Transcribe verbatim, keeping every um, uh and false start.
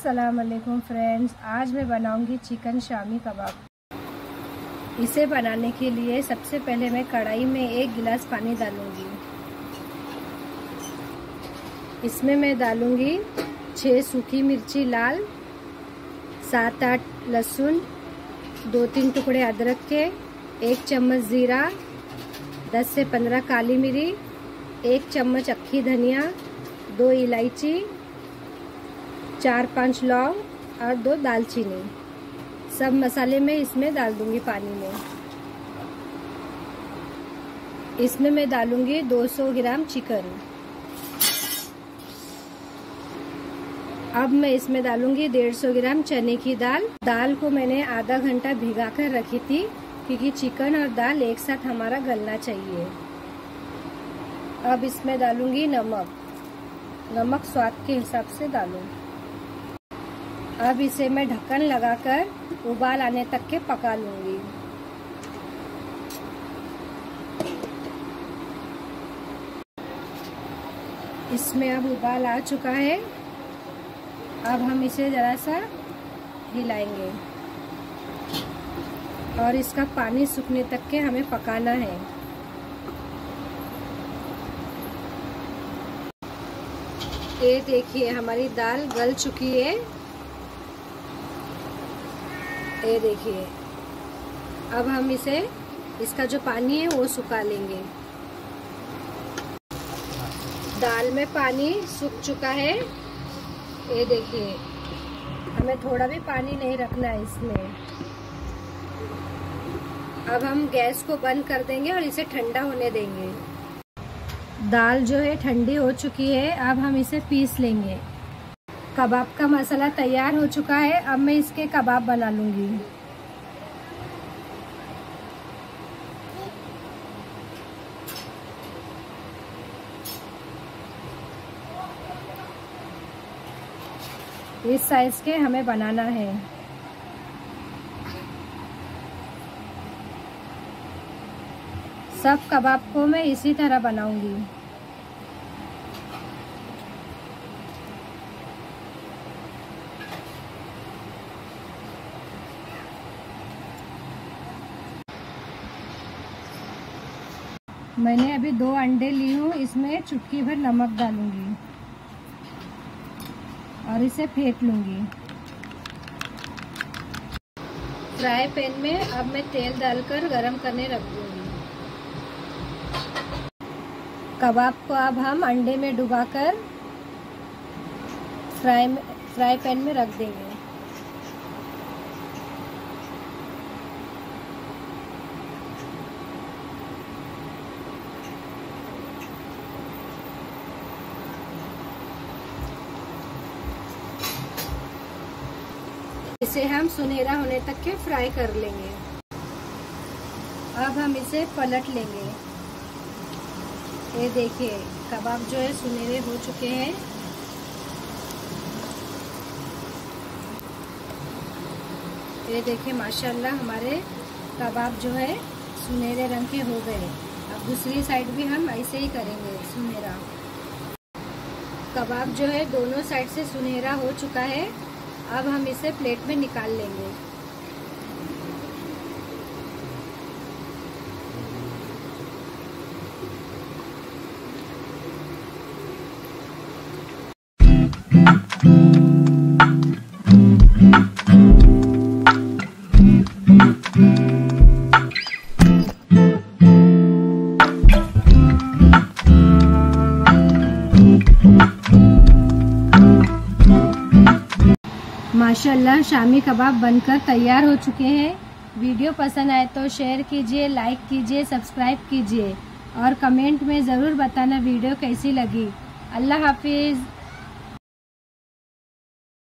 अस्सलाम वालेकुम फ्रेंड्स, आज मैं बनाऊंगी चिकन शामी कबाब। इसे बनाने के लिए सबसे पहले मैं कढ़ाई में एक गिलास पानी डालूंगी। इसमें मैं डालूंगी छः सूखी मिर्ची लाल, सात आठ लहसुन, दो तीन टुकड़े अदरक के, एक चम्मच जीरा, दस से पंद्रह काली मिरी, एक चम्मच अक्खी धनिया, दो इलायची, चार पांच लौंग और दो दालचीनी। सब मसाले मैं इसमें डाल दूंगी पानी में। इसमें मैं डालूंगी दो सौ ग्राम चिकन। अब मैं इसमें डालूंगी डेढ़ सौ ग्राम चने की दाल। दाल को मैंने आधा घंटा भिगा कर रखी थी क्योंकि चिकन और दाल एक साथ हमारा गलना चाहिए। अब इसमें डालूंगी नमक। नमक स्वाद के हिसाब से डालूंगी। अब इसे मैं ढक्कन लगाकर उबाल आने तक के पका लूंगी। इसमें अब उबाल आ चुका है। अब हम इसे जरा सा हिलाएंगे और इसका पानी सूखने तक के हमें पकाना है। ये देखिए हमारी दाल गल चुकी है। ये देखिए अब हम इसे इसका जो पानी है वो सुखा लेंगे। दाल में पानी सूख चुका है। ये देखिए हमें थोड़ा भी पानी नहीं रखना है इसमें। अब हम गैस को बंद कर देंगे और इसे ठंडा होने देंगे। दाल जो है ठंडी हो चुकी है। अब हम इसे पीस लेंगे। कबाब का मसाला तैयार हो चुका है। अब मैं इसके कबाब बना लूंगी। इस साइज के हमें बनाना है। सब कबाब को मैं इसी तरह बनाऊंगी। मैंने अभी दो अंडे ली हूँ। इसमें चुटकी भर नमक डालूंगी और इसे फेंट लूंगी। फ्राई पैन में अब मैं तेल डालकर गरम करने रख दूंगी। कबाब को अब हम अंडे में डुबाकर फ्राई फ्राई पैन में रख देंगे। इसे हम सुनहरा होने तक के फ्राई कर लेंगे। अब हम इसे पलट लेंगे। ये देखिए कबाब जो है सुनहरे हो चुके हैं। ये देखिए माशाल्लाह हमारे कबाब जो है सुनहरे रंग के हो गए। अब दूसरी साइड भी हम ऐसे ही करेंगे सुनहरा। कबाब जो है दोनों साइड से सुनहरा हो चुका है। अब हम इसे प्लेट में निकाल लेंगे। माशाल्लाह शामी कबाब बनकर तैयार हो चुके हैं। वीडियो पसंद आए तो शेयर कीजिए, लाइक कीजिए, सब्सक्राइब कीजिए और कमेंट में ज़रूर बताना वीडियो कैसी लगी। अल्लाह हाफिज़।